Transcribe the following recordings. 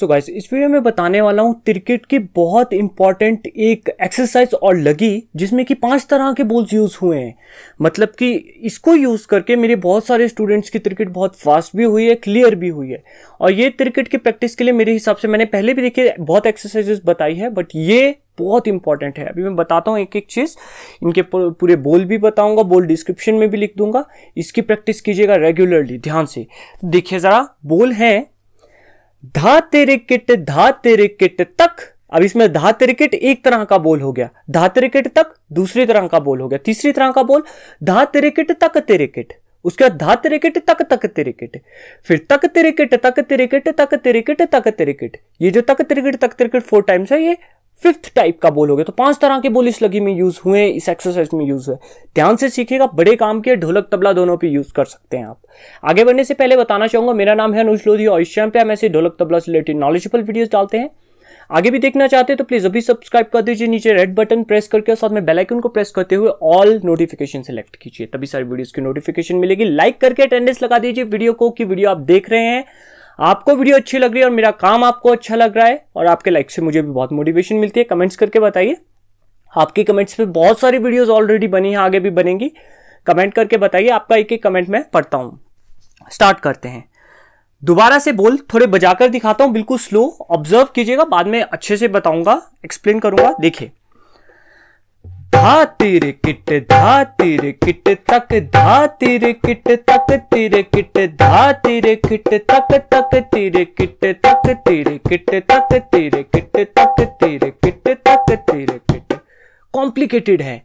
So guys, इस video में बताने वाला हूँ तिरकिट की बहुत इंपॉर्टेंट एक एक्सरसाइज और लगी जिसमें कि 5 तरह के बोल्स यूज़ हुए हैं। मतलब कि इसको यूज़ करके मेरे बहुत सारे स्टूडेंट्स की तिरकिट बहुत फास्ट भी हुई है, क्लियर भी हुई है। और ये तिरकिट की प्रैक्टिस के लिए मेरे हिसाब से मैंने पहले भी देखिए बहुत एक्सरसाइजेस बताई है, बट ये बहुत इंपॉर्टेंट है। अभी मैं बताता हूँ एक एक चीज़, इनके पूरे बोल भी बताऊँगा, बोल डिस्क्रिप्शन में भी लिख दूंगा। इसकी प्रैक्टिस कीजिएगा रेगुलरली, ध्यान से देखिए ज़रा। बोल हैं धा तिरकिट तक। अब इसमें धा तिरकिट एक तरह का बोल हो गया, धा तिरकिट तक दूसरी तरह का बोल हो गया, तीसरी तरह का बोल धा तिरकिट तक तिरकिट, उसके बाद धा तिरकिट तक तिरकिट, फिर तक तिरकिट तक तिरकिट तक तिरकिट तक तिरकिट। ये जो तक तिरकिट 4 टाइम्स है, ये 5th टाइप का बोल हो गया। तो 5 तरह के बोल इस लगी में यूज हुए हैं, इस एक्सरसाइज में यूज हुए। ध्यान से सीखिएगा, बड़े काम के ढोलक तबला दोनों पे यूज कर सकते हैं आप। आगे बढ़ने से पहले बताना चाहूंगा, मेरा नाम है अनुज लोधी और इस चैनल पे हम ऐसे ढोलक तबला से रिलेटेड नॉलेजेबल वीडियोस डालते हैं। आगे भी देखना चाहते हैं तो प्लीज अभी सब्सक्राइब कर दीजिए, नीचे रेड बटन प्रेस करके और साथ में बेल आइकन को प्रेस करते हुए ऑल नोटिफिकेशन सेलेक्ट कीजिए, तभी सारी वीडियोस की नोटिफिकेशन मिलेगी। लाइक करके अटेंडेंस लगा दीजिए वीडियो को कि वीडियो आप देख रहे हैं, आपको वीडियो अच्छी लग रही है और मेरा काम आपको अच्छा लग रहा है, और आपके लाइक से मुझे भी बहुत मोटिवेशन मिलती है। कमेंट्स करके बताइए, आपके कमेंट्स पे बहुत सारी वीडियोस ऑलरेडी बनी हैं, आगे भी बनेंगी। कमेंट करके बताइए, आपका एक एक कमेंट मैं पढ़ता हूँ। स्टार्ट करते हैं, दोबारा से बोल थोड़े बजाकर दिखाता हूँ, बिल्कुल स्लो ऑब्जर्व कीजिएगा, बाद में अच्छे से बताऊंगा, एक्सप्लेन करूंगा। देखिए, धा तिरकिट तक तिरकिट तक तिरकिट तक तिरकिट तक तिरकिट तक तिरकिट तक तिरकिट। कॉम्प्लिकेटेड है,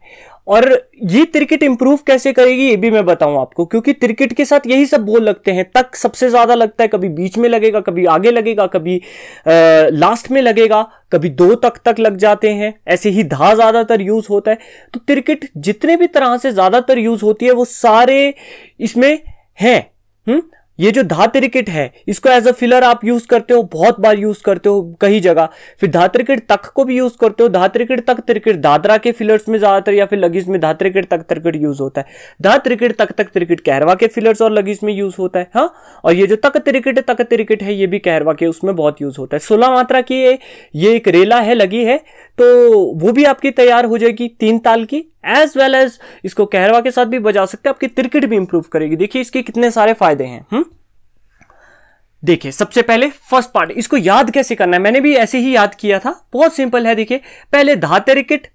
और ये तिरकिट इंप्रूव कैसे करेगी ये भी मैं बताऊं आपको, क्योंकि तिरकिट के साथ यही सब बोल लगते हैं। तक सबसे ज्यादा लगता है, कभी बीच में लगेगा, कभी आगे लगेगा, कभी लास्ट में लगेगा, कभी 2 तक लग जाते हैं। ऐसे ही धा ज्यादातर यूज होता है। तो तिरकिट जितने भी तरह से ज्यादातर यूज होती है वो सारे इसमें है। ये जो धा तिरकिट है इसको एज अ फिलर आप यूज करते हो, बहुत बार यूज करते हो कई जगह। फिर धा तिरकिट तक को भी यूज करते हो, धा तिरकिट तक तिरकिट दादरा के फिलर्स में ज्यादातर या फिर लगीज में धा तिरकिट तक तिरकिट यूज होता है। धा तिरकिट तक तिरकिट कहरवा के फिलर्स और लगीज में यूज होता है। हाँ, और ये जो तक तिरकिट है ये भी कहरवा के उसमें बहुत यूज होता है। 16 मात्रा की ये एक रेला है लगी है, तो वो भी आपकी तैयार हो जाएगी 3 ताल की, एज वेल एज इसको कहरवा के साथ भी बजा सकते हैं। आपकी तिरकिट भी इंप्रूव करेगी। देखिए इसके कितने सारे फायदे हैं। देखिए सबसे पहले फर्स्ट पार्ट, इसको याद कैसे करना है, मैंने भी ऐसे ही याद किया था, बहुत सिंपल है। देखिए, पहले धा तिरकिट,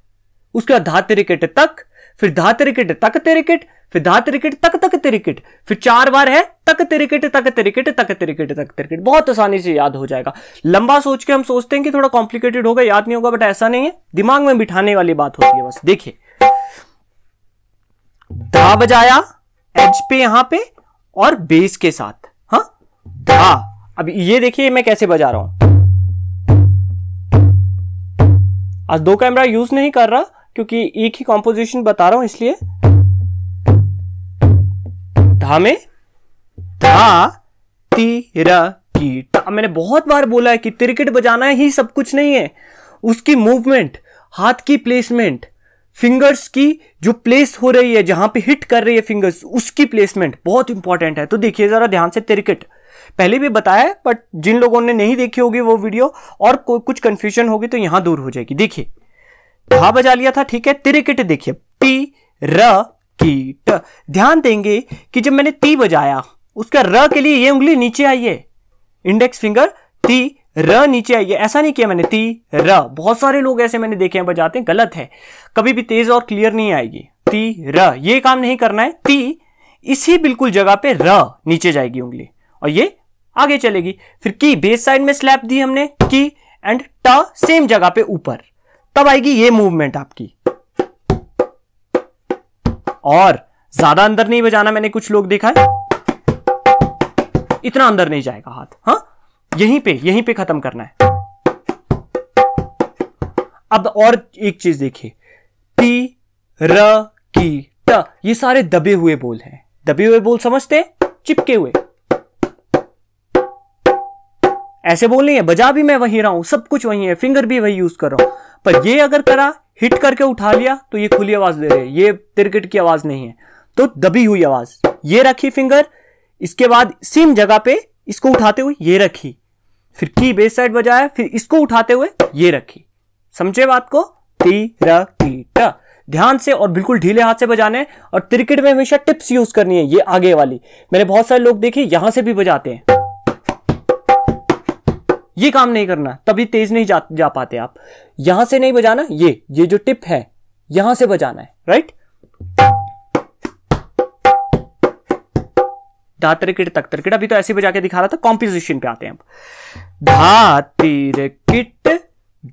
उसके बाद धा तिरकिट तक, फिर धा तिरकिट तक तिरकिट, फिर धा तिरकिट तक तिरकिट, फिर 4 बार है तक तिरकिट तक तिरकिट तक तिरकिट तक तिरकिट। बहुत आसानी से याद हो जाएगा। लंबा सोच के हम सोचते हैं कि थोड़ा कॉम्प्लिकेटेड होगा, याद नहीं होगा, बट ऐसा नहीं है, दिमाग में बिठाने वाली बात होती है बस। देखिए, धा बजाया एज पे यहां पे और बेस के साथ, हाँ धा। अब ये देखिए मैं कैसे बजा रहा हूं, आज 2 कैमरा यूज नहीं कर रहा क्योंकि एक ही कॉम्पोजिशन बता रहा हूं, इसलिए धा में धा तिरकिट। अब मैंने बहुत बार बोला है कि तिरकिट बजाना ही सब कुछ नहीं है, उसकी मूवमेंट, हाथ की प्लेसमेंट, फिंगर्स की जो प्लेस हो रही है, जहां पे हिट कर रही है फिंगर्स, उसकी प्लेसमेंट बहुत इंपॉर्टेंट है। तो देखिए जरा ध्यान से तिरकिट, पहले भी बताया बट जिन लोगों ने नहीं देखी होगी वो वीडियो और कुछ कंफ्यूजन होगी तो यहां दूर हो जाएगी। देखिए धा बजा लिया था, ठीक है, तिरकिट देखिए तिरकिट। ध्यान देंगे कि जब मैंने ती बजाया उसका र के लिए ये उंगली नीचे आई है, इंडेक्स फिंगर ती र नीचे आई है, ऐसा नहीं किया मैंने ती र। बहुत सारे लोग ऐसे मैंने देखे हैं बजाते हैं, गलत है, कभी भी तेज और क्लियर नहीं आएगी ती र। ये काम नहीं करना है, ती इसी बिल्कुल जगह पे र नीचे जाएगी उंगली और ये आगे चलेगी। फिर की बेस साइड में स्लैप दी हमने, की एंड ट सेम जगह पे ऊपर, तब आएगी ये मूवमेंट आपकी। और ज्यादा अंदर नहीं बजाना, मैंने कुछ लोग देखा है इतना अंदर नहीं जाएगा हाथ, हाँ यहीं पे खत्म करना है। अब और एक चीज देखिए, ती र की ट, ये सारे दबे हुए बोल हैं। दबे हुए बोल समझते हैं, चिपके हुए ऐसे बोल नहीं है। बजा भी मैं वहीं रहा हूं, सब कुछ वहीं है, फिंगर भी वही यूज कर रहा हूं, पर ये अगर करा हिट करके उठा लिया तो ये खुली आवाज दे रही है, ये तिरकिट की आवाज नहीं है। तो दबी हुई आवाज, ये रखी फिंगर, इसके बाद सेम जगह पे इसको उठाते हुए ये रखी, फिर की बेस साइड बजाया, फिर इसको उठाते हुए ये रखी। समझे बात को? तिरकिट। ध्यान से और बिल्कुल ढीले हाथ से बजाने। और तिरकिट में हमेशा टिप्स यूज करनी है, ये आगे वाली। मैंने बहुत सारे लोग देखे यहां से भी बजाते हैं, ये काम नहीं करना, तभी तेज नहीं जा पाते आप। यहां से नहीं बजाना, ये जो टिप है यहां से बजाना है, राइट। धा तिरकिट तक तिरकिट, अभी तो ऐसे बजा के दिखा रहा था। कॉम्पोजिशन पे आते हैं अब। धा तिरकिट,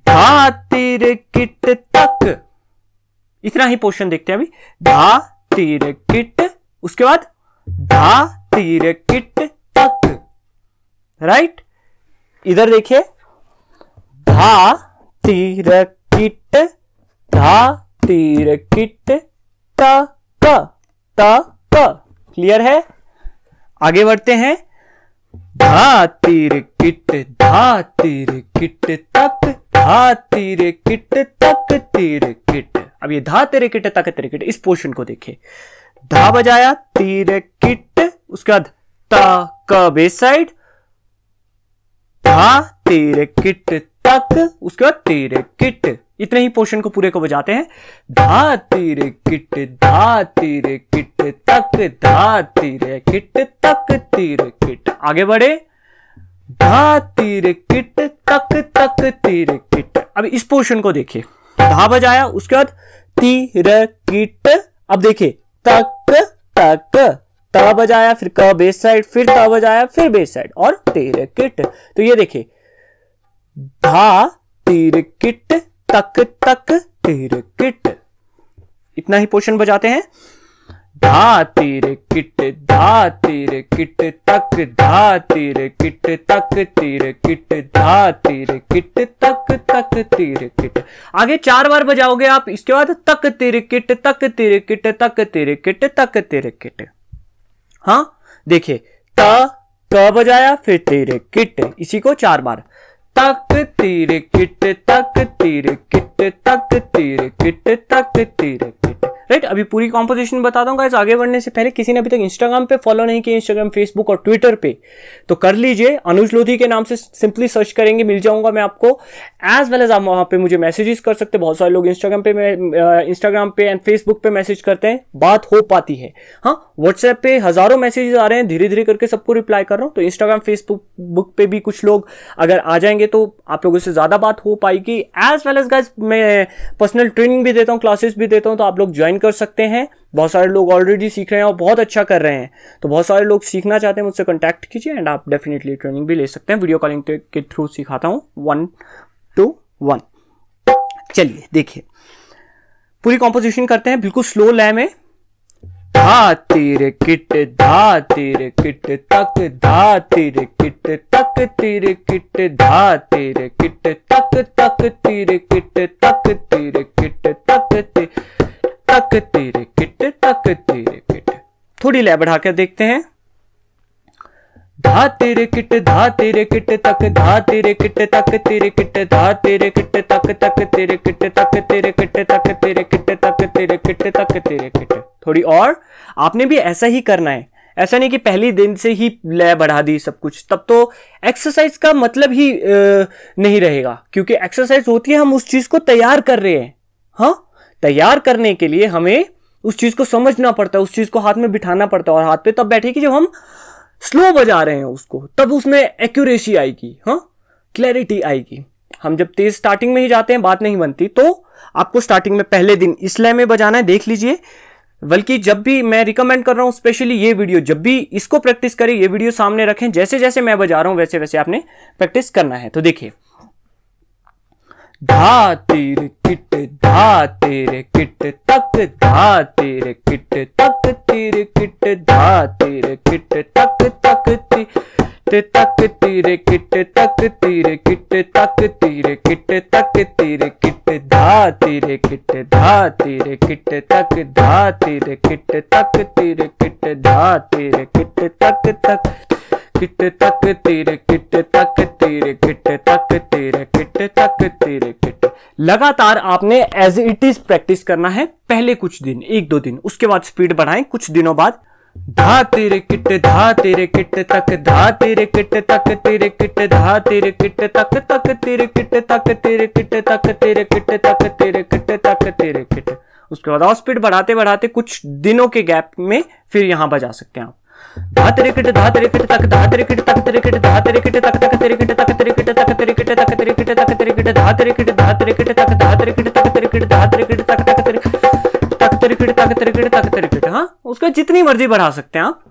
धा तिरकिट तक, इतना ही पोर्शन देखते हैं अभी। धा तिरकिट, उसके बाद धा तिरकिट तक, राइट। इधर देखिए, धा तिरकिट, धा तिरकिट तक, तक, क्लियर है। आगे बढ़ते हैं। धा तिरकिट, धा तिरकिट तक, धा तिरकिट तक, तिरकिट। अब ये धा तिरकिट तक तिरकिट, इस पोर्शन को देखिए। धा बजाया, तिरकिट, उसके बाद तक बेस साइड, धा तिरकिट तक, उसके बाद तिरकिट। इतने ही पोर्शन को पूरे को बजाते हैं। धा तिरकिट, धा तिरकिट तक, धा तिरकिट तक, तिरकिट। आगे बढ़े। धा तिरकिट तक, तक तिरकिट। अब इस पोर्शन को देखिए। धा बजाया, उसके बाद तिरकिट। अब देखिए, तक, तक, ता बजाया, फिर क बेस साइड, फिर ता बजाया, फिर बेस साइड, और तिरकिट। तो ये देखिए, धा तिरकिट तक, तक तिरकिट। इतना ही पोर्शन बजाते हैं। धा तिरकिट, धा तिरकिट तक, धा तिरकिट तक, तिरकिट, धा तिरकिट तक, तक तिरकिट। आगे 4 बार बजाओगे आप। इसके बाद तक तिरकिट, तक तिरकिट, तक तिरकिट, तक तिरकिट। हाँ देखिए, त बजाया, फिर तिरकिट, इसी को 4 बार। तक तिरकिट, तक तिरकिट, तक तिरकिट, तक तिरकिट, राइट। अभी पूरी कॉम्पोजिशन बता दूंगा। गाइस, आगे बढ़ने से पहले किसी ने अभी तक इंस्टाग्राम पे फॉलो नहीं किया, इंस्टाग्राम, फेसबुक और ट्विटर पे, तो कर लीजिए। अनुज लोधी के नाम से सिंपली सर्च करेंगे, मिल जाऊंगा मैं आपको। एज वेल एज आप वहाँ पे मुझे मैसेजेस कर सकते हैं। बहुत सारे लोग इंस्टाग्राम पे एंड फेसबुक पे मैसेज करते हैं, बात हो पाती है। हाँ, व्हाट्सएप पे हजारों मैसेजेस आ रहे हैं, धीरे धीरे करके सबको रिप्लाई कर रहा हूँ। तो इंस्टाग्राम, फेसबुक पे भी कुछ लोग अगर आ जाएंगे तो आप लोगों से ज़्यादा बात हो पाएगी। एज वेल एज गाइस, मैं पर्सनल ट्रेनिंग भी देता हूँ, क्लासेस भी देता हूँ, तो आप लोग ज्वाइन कर सकते हैं। बहुत सारे लोग ऑलरेडी सीख रहे हैं और बहुत अच्छा कर रहे हैं। तो बहुत सारे लोग सीखना चाहते हैं, मुझसे कॉन्टैक्ट कीजिए एंड आप डेफिनेटली ट्रेनिंग भी ले सकते हैं। वीडियो कॉलिंग के थ्रू सिखाता हूँ 1-to-1। चलिए देखिए, पूरी कॉम्पोजिशन करते हैं बिल्कुल स्लो लय में। धा तिरकिट, धा तिरकिट तक, धा तिरकिट तक, तिरकिट, धा तिरकिट तक, तक तिरकिट, तक तिरकिट, तक तक तिरकिट, तक तिरकिट। थोड़ी लय बढ़ा कर देखते हैं। धा तिरकिट, धा तिरकिट तक, धा तिरकिट तक, तिरकिट, धा तिरकिट तक, तक तिरकिट, तक तिरकिट, तक तिरकिट, तक तिरकिट, तक तिरकिट। थोड़ी और आपने भी ऐसा ही करना है। ऐसा नहीं कि पहले दिन से ही लय बढ़ा दी सब कुछ, तब तो एक्सरसाइज का मतलब ही नहीं रहेगा। क्योंकि एक्सरसाइज होती है, हम उस चीज को तैयार कर रहे हैं। हाँ, तैयार करने के लिए हमें उस चीज को समझना पड़ता है, उस चीज को हाथ में बिठाना पड़ता है। और हाथ पे तब बैठेगी जब हम स्लो बजा रहे हैं उसको, तब उसमें एक्यूरेसी आएगी, हाँ, क्लैरिटी आएगी। हम जब तेज स्टार्टिंग में ही जाते हैं, बात नहीं बनती। तो आपको स्टार्टिंग में पहले दिन इस लय में बजाना है, देख लीजिए। बल्कि जब भी मैं रिकमेंड कर रहा हूँ, स्पेशली ये वीडियो, जब भी इसको प्रैक्टिस करें, ये वीडियो सामने रखें, जैसे जैसे मैं बजा रहा हूँ वैसे वैसे आपने प्रैक्टिस करना है। तो देखिए, धा तिरकिट, धा तिरकिट तक, धा तिरकिट तक, तिरकिट, धा तिरकिट तक, तक तक तिरकिट, तक तिरकिट, तक तिरकिट, तक तिरकिट, धा तिरकिट, धा तिरकिट तक, धा तिरकिट, तक तिरकिट, धा तिरकिट तक, तक किट तक तिरकिट, तक तिरकिट, तक तिरकिट, तक तिरकिट। लगातार आपने एज इट इज प्रैक्टिस करना है, पहले कुछ दिन, 1-2 दिन। उसके बाद स्पीड बढ़ाएं कुछ दिनों बाद। धा तिरकिट धा तिरकिट तक धा तिरकिट तक तिरकिट धा तिरकिट तक तक तिरकिट तक तिरकिट तक तिरकिट तक तिरकिट तक तिरकिट। उसके बाद और स्पीड बढ़ाते बढ़ाते कुछ दिनों के गैप में फिर यहाँ बजा सकते हैं आप। धा तिरकिट धा तिरकिट तक धा तिरकिट तक तिरकिट धा तिरकिट तक तक तिरकिट तक तिरकिट तक तिरकिट तक तिरकिट तक तिरकिट धा तिरकिट धा तिरकिट तक धा तिरकिट तक तिरकिट धा तिरकिट तक तक तिरकिट तक तिरकिट तक तिरकिट तक तिरकिट। हाँ, उसका जितनी मर्जी बढ़ा सकते हैं आप।